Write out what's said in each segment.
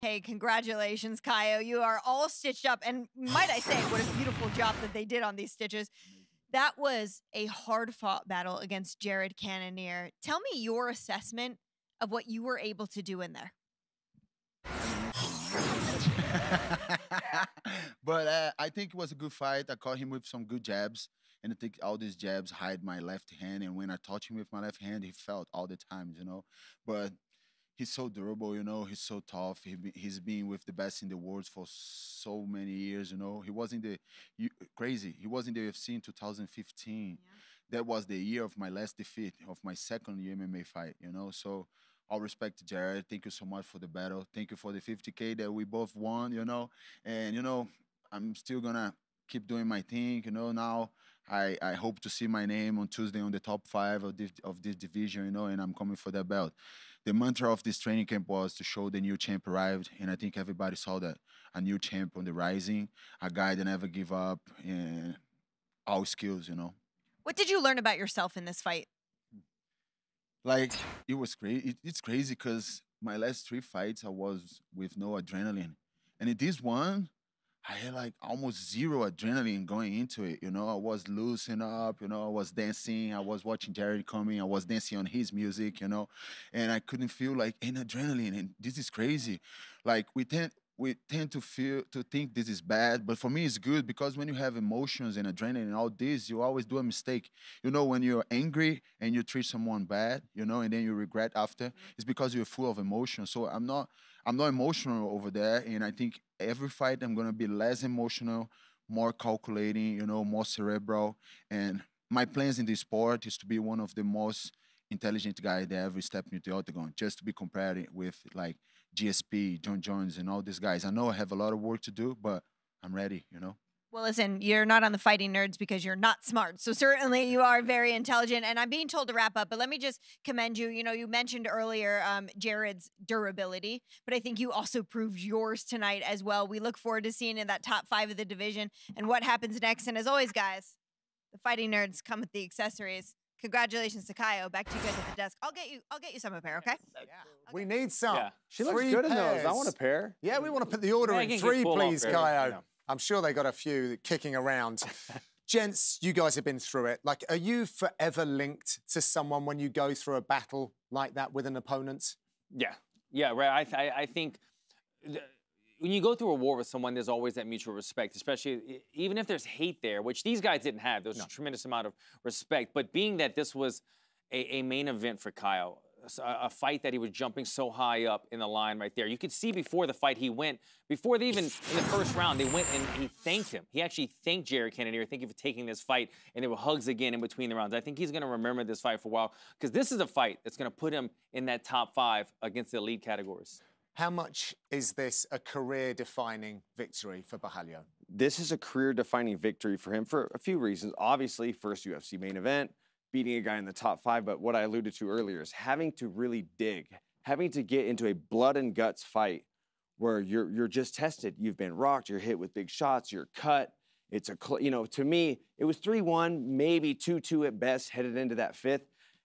Hey, congratulations, Caio. You are all stitched up. And might I say, what a beautiful job that they did on these stitches. That was a hard-fought battle against Jared Cannonier. Tell me your assessment of what you were able to do in there. But I think it was a good fight. I caught him with some good jabs. And I think all these jabs hide my left hand. And when I touch him with my left hand, he felt all the time, you know. But he's so durable, you know. He's so tough. He's been with the best in the world for so many years, you know. He was in the He was in the UFC in 2015. Yeah. That was the year of my last defeat, of my second UMMA fight, you know. So all respect to Jared. Thank you so much for the battle. Thank you for the 50K that we both won, you know. And, you know, I'm still going to keep doing my thing, you know. Now I hope to see my name on Tuesday on the top 5 of this division, you know, and I'm coming for that belt. The mantra of this training camp was to show the new champ arrived, and I think everybody saw that. A new champ on the rising, a guy that never give up, and all skills, you know. What did you learn about yourself in this fight? Like, it was crazy. It's crazy because my last 3 fights, I was with no adrenaline. And in this one, I had like almost zero adrenaline going into it, you know. I was loosening up, you know, I was dancing, I was watching Jared coming, I was dancing on his music, you know, and I couldn't feel like any adrenaline, and this is crazy. Like, we tend to think this is bad, but for me it's good, because when you have emotions and adrenaline and all this, you always do a mistake. You know, when you're angry and you treat someone bad, you know, and then you regret after, it's because you're full of emotion. So I'm not emotional over there, and I think every fight I'm gonna be less emotional, more calculating, you know, more cerebral. And my plans in this sport is to be one of the most intelligent guy that ever stepped into the octagon, just to be compared with like GSP, John Jones, and all these guys. I know I have a lot of work to do, but I'm ready, you know? Well, listen, you're not on the Fighting Nerds because you're not smart. So certainly you are very intelligent, and I'm being told to wrap up, but let me just commend you. You know, you mentioned earlier Jared's durability, but I think you also proved yours tonight as well. We look forward to seeing in that top 5 of the division and what happens next. And as always, guys, the Fighting Nerds come with the accessories. Congratulations to Caio. Back to you guys at the desk. I'll get you some a pair, okay? Yeah. Okay. We need some. Yeah. She looks good in those. I want a pair. Yeah, we want to put the order in. 3, please, Caio. No. I'm sure they got a few kicking around. Gents, you guys have been through it. Like, are you forever linked to someone when you go through a battle like that with an opponent? Yeah. Yeah, right. I think when you go through a war with someone, there's always that mutual respect, especially even if there's hate there, which these guys didn't have. There's a tremendous amount of respect. But being that this was a main event for Kyle, a fight that he was jumping so high up in the line right there, you could see before the fight he went, before they even, in the first round, they went and he thanked him. He actually thanked Jared Cannonier. Thank you for taking this fight. And there were hugs again in between the rounds. I think he's going to remember this fight for a while, because this is a fight that's going to put him in that top 5 against the elite categories. How much is this a career-defining victory for Borralho? This is a career-defining victory for him for a few reasons. Obviously, first UFC main event, beating a guy in the top 5, but what I alluded to earlier is having to really dig, having to get into a blood and guts fight where you're just tested. You've been rocked, you're hit with big shots, you're cut. It's a, you know, to me, it was 3-1, maybe 2-2 at best, headed into that 5th.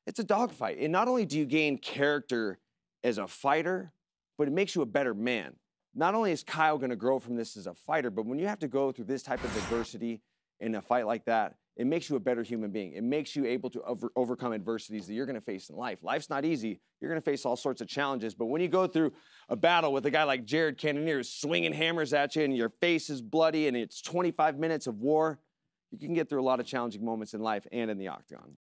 It's a dogfight. And not only do you gain character as a fighter, but it makes you a better man. Not only is Kyle gonna grow from this as a fighter, but when you have to go through this type of adversity in a fight like that, it makes you a better human being. It makes you able to overcome adversities that you're gonna face in life. Life's not easy. You're gonna face all sorts of challenges, but when you go through a battle with a guy like Jared Cannonier who's swinging hammers at you and your face is bloody and it's 25 minutes of war, you can get through a lot of challenging moments in life and in the octagon.